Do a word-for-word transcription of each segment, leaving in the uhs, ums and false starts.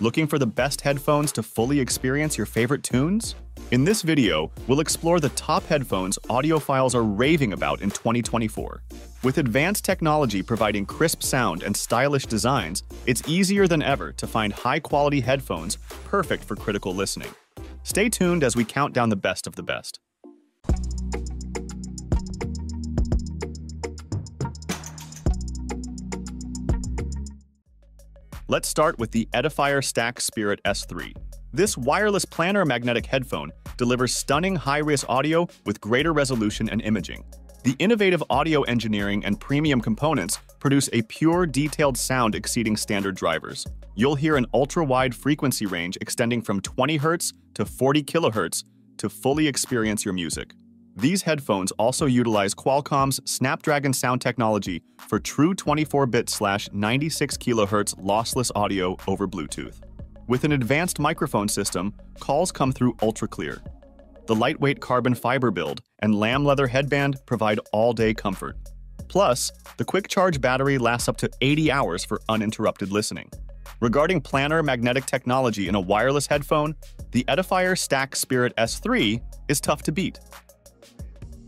Looking for the best headphones to fully experience your favorite tunes? In this video, we'll explore the top headphones audiophiles are raving about in twenty twenty-four. With advanced technology providing crisp sound and stylish designs, it's easier than ever to find high-quality headphones perfect for critical listening. Stay tuned as we count down the best of the best. Let's start with the Edifier Stack Spirit S three. This wireless planar magnetic headphone delivers stunning high-res audio with greater resolution and imaging. The innovative audio engineering and premium components produce a pure, detailed sound exceeding standard drivers. You'll hear an ultra-wide frequency range extending from twenty hertz to forty kilohertz to fully experience your music. These headphones also utilize Qualcomm's Snapdragon Sound technology for true twenty-four bit slash ninety-six kilohertz lossless audio over Bluetooth. With an advanced microphone system, calls come through ultra clear. The lightweight carbon fiber build and lamb leather headband provide all-day comfort. Plus, the quick charge battery lasts up to eighty hours for uninterrupted listening. Regarding planar magnetic technology in a wireless headphone, the Edifier Stack Spirit S three is tough to beat.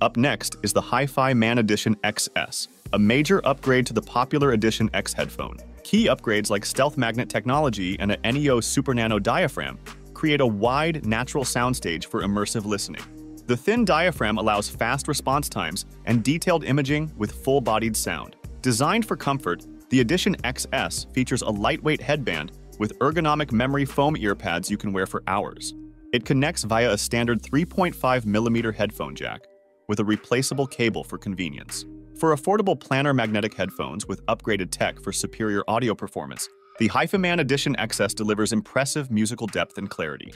Up next is the HiFiMan Edition X S, a major upgrade to the popular Edition X headphone. Key upgrades like stealth magnet technology and a N E O Supernano diaphragm create a wide, natural soundstage for immersive listening. The thin diaphragm allows fast response times and detailed imaging with full-bodied sound. Designed for comfort, the Edition X S features a lightweight headband with ergonomic memory foam earpads you can wear for hours. It connects via a standard three point five millimeter headphone jack, with a replaceable cable for convenience. For affordable planar magnetic headphones with upgraded tech for superior audio performance, the HiFiMan Edition X S delivers impressive musical depth and clarity.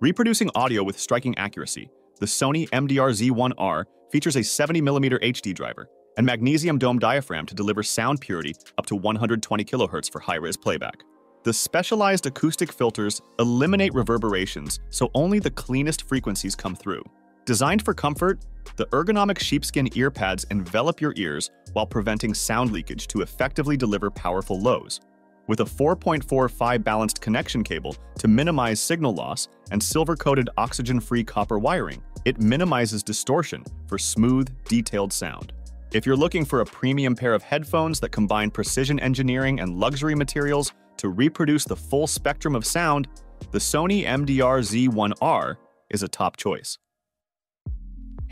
Reproducing audio with striking accuracy, the Sony M D R Z one R features a seventy millimeter H D driver and magnesium dome diaphragm to deliver sound purity up to one hundred twenty kilohertz for high-res playback. The specialized acoustic filters eliminate reverberations, so only the cleanest frequencies come through. Designed for comfort, the ergonomic sheepskin earpads envelop your ears while preventing sound leakage to effectively deliver powerful lows, with a four point four five balanced connection cable to minimize signal loss and silver-coated oxygen-free copper wiring. It minimizes distortion for smooth, detailed sound. If you're looking for a premium pair of headphones that combine precision engineering and luxury materials to reproduce the full spectrum of sound, the Sony M D R Z one R is a top choice.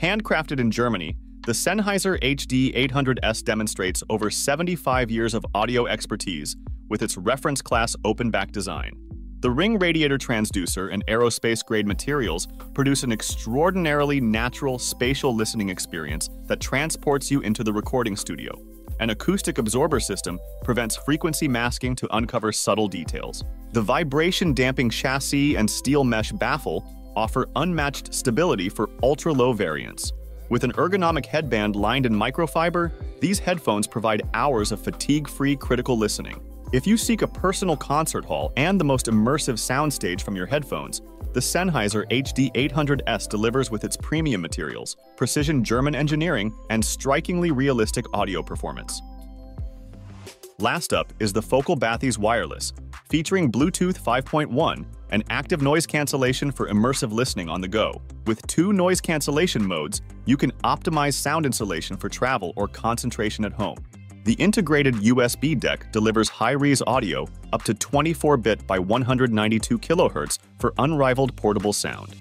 Handcrafted in Germany, the Sennheiser H D eight hundred S demonstrates over seventy-five years of audio expertise with its reference-class open-back design. The ring radiator transducer and aerospace-grade materials produce an extraordinarily natural spatial listening experience that transports you into the recording studio. An acoustic absorber system prevents frequency masking to uncover subtle details. The vibration-damping chassis and steel mesh baffle offer unmatched stability for ultra-low variance. With an ergonomic headband lined in microfiber, these headphones provide hours of fatigue-free critical listening. If you seek a personal concert hall and the most immersive soundstage from your headphones, the Sennheiser H D eight hundred S delivers with its premium materials, precision German engineering, and strikingly realistic audio performance. Last up is the Focal Bathys Wireless, featuring Bluetooth five point one and active noise cancellation for immersive listening on the go. With two noise cancellation modes, you can optimize sound insulation for travel or concentration at home. The integrated U S B deck delivers high-res audio up to twenty-four bit by one hundred ninety-two kilohertz for unrivaled portable sound.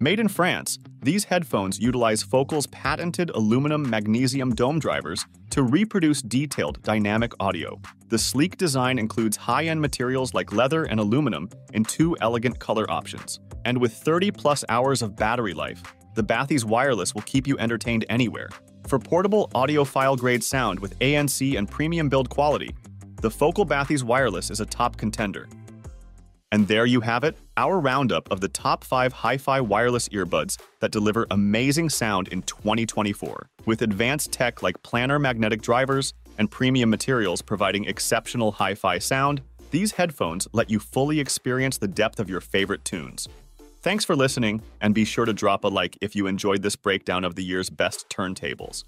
Made in France, these headphones utilize Focal's patented aluminum magnesium dome drivers to reproduce detailed dynamic audio. The sleek design includes high-end materials like leather and aluminum in two elegant color options. And with thirty plus hours of battery life, the Bathys Wireless will keep you entertained anywhere. For portable audiophile-grade sound with A N C and premium build quality, the Focal Bathys Wireless is a top contender. And there you have it, our roundup of the top five hi-fi wireless earbuds that deliver amazing sound in twenty twenty-four, with advanced tech like planar magnetic drivers and premium materials providing exceptional hi-fi sound. These headphones let you fully experience the depth of your favorite tunes. Thanks for listening, and be sure to drop a like if you enjoyed this breakdown of the year's best turntables.